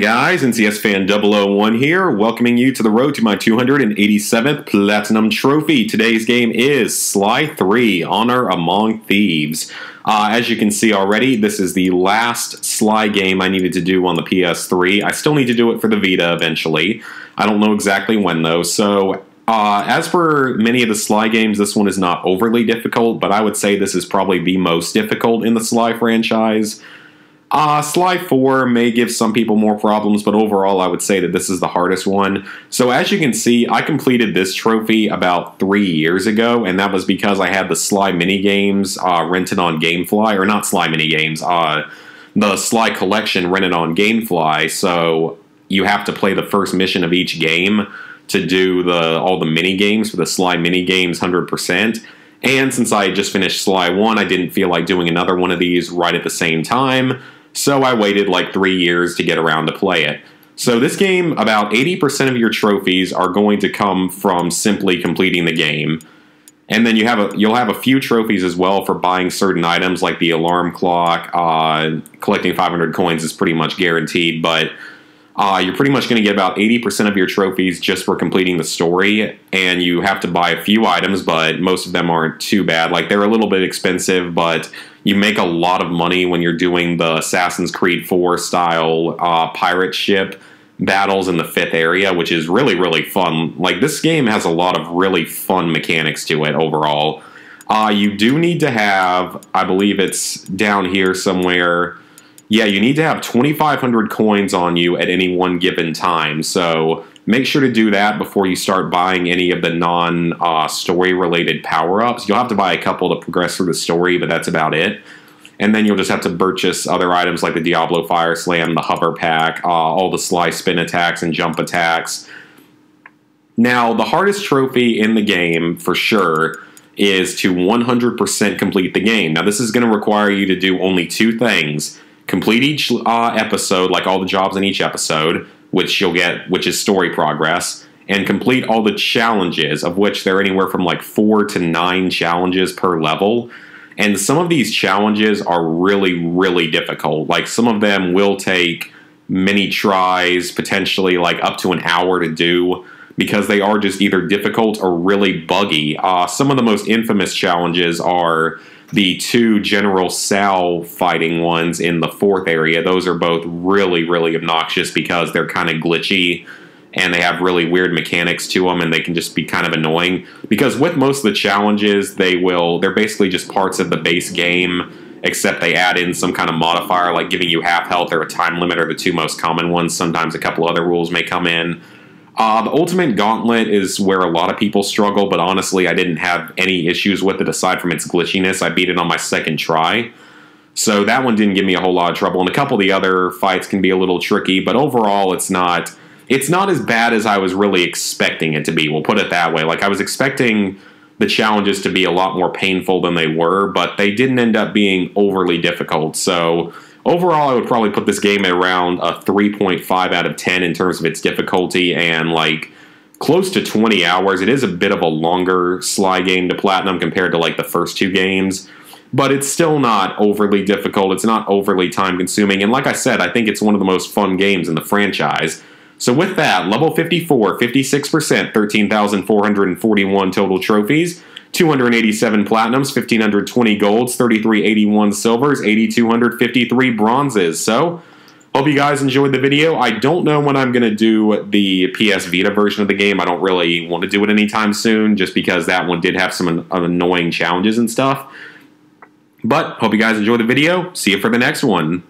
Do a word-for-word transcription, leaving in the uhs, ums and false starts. guys, N C S Fan double oh one here, welcoming you to the road to my two hundred eighty-seventh Platinum Trophy. Today's game is Sly three, Honor Among Thieves. Uh, as you can see already, this is the last Sly game I needed to do on the P S three. I still need to do it for the Vita eventually. I don't know exactly when though, so... Uh, as for many of the Sly games, this one is not overly difficult, but I would say this is probably the most difficult in the Sly franchise. Uh, Sly four may give some people more problems, but overall I would say that this is the hardest one. So as you can see, I completed this trophy about three years ago, and that was because I had the Sly minigames uh, rented on Gamefly, or not Sly minigames, uh, the Sly collection rented on Gamefly, so you have to play the first mission of each game to do the all the mini games for the Sly mini games one hundred percent. And since I had just finished Sly one, I didn't feel like doing another one of these right at the same time, so I waited like three years to get around to play it. So this game, about eighty percent of your trophies are going to come from simply completing the game. And then you have a, you'll have a few trophies as well for buying certain items like the alarm clock. Uh, collecting five hundred coins is pretty much guaranteed, but Uh, you're pretty much going to get about eighty percent of your trophies just for completing the story, and you have to buy a few items, but most of them aren't too bad. Like, they're a little bit expensive, but you make a lot of money when you're doing the Assassin's Creed four style uh, pirate ship battles in the fifth area, which is really, really fun. Like, this game has a lot of really fun mechanics to it overall. Uh, you do need to have, I believe it's down here somewhere... Yeah, you need to have twenty-five hundred coins on you at any one given time, so make sure to do that before you start buying any of the non-story-related uh, power-ups. You'll have to buy a couple to progress through the story, but that's about it. And then you'll just have to purchase other items like the Diablo Fire Slam, the Hover Pack, uh, all the Sly spin attacks and jump attacks. Now, the hardest trophy in the game, for sure, is to one hundred percent complete the game. Now, this is going to require you to do only two things. Complete each uh, episode, like all the jobs in each episode, which you'll get, which is story progress, and complete all the challenges, of which they're anywhere from like four to nine challenges per level. And some of these challenges are really, really difficult. Like, some of them will take many tries, potentially like up to an hour to do, because they are just either difficult or really buggy. Uh, some of the most infamous challenges are the two General Sal fighting ones in the fourth area. Those are both really, really obnoxious because they're kind of glitchy and they have really weird mechanics to them, and they can just be kind of annoying. Because with most of the challenges, they will, they're basically just parts of the base game, except they add in some kind of modifier, like giving you half health or a time limit are the two most common ones. Sometimes a couple other rules may come in. Uh, the Ultimate Gauntlet is where a lot of people struggle, but honestly, I didn't have any issues with it aside from its glitchiness. I beat it on my second try, so that one didn't give me a whole lot of trouble. And a couple of the other fights can be a little tricky, but overall, it's not it's not as bad as I was really expecting it to be. We'll put it that way. Like, I was expecting the challenges to be a lot more painful than they were, but they didn't end up being overly difficult. So overall, I would probably put this game at around a three point five out of ten in terms of its difficulty, and like close to twenty hours. It is a bit of a longer Sly game to Platinum compared to like the first two games, but it's still not overly difficult. It's not overly time consuming, and like I said, I think it's one of the most fun games in the franchise. So with that, level fifty-four, fifty-six percent, thirteen thousand four hundred forty-one total trophies, two hundred eighty-seven platinums, fifteen hundred twenty golds, thirty-three eighty-one silvers, eighty-two fifty-three bronzes. So, hope you guys enjoyed the video. I don't know when I'm going to do the P S Vita version of the game. I don't really want to do it anytime soon, just because that one did have some annoying challenges and stuff. But, hope you guys enjoyed the video. See you for the next one.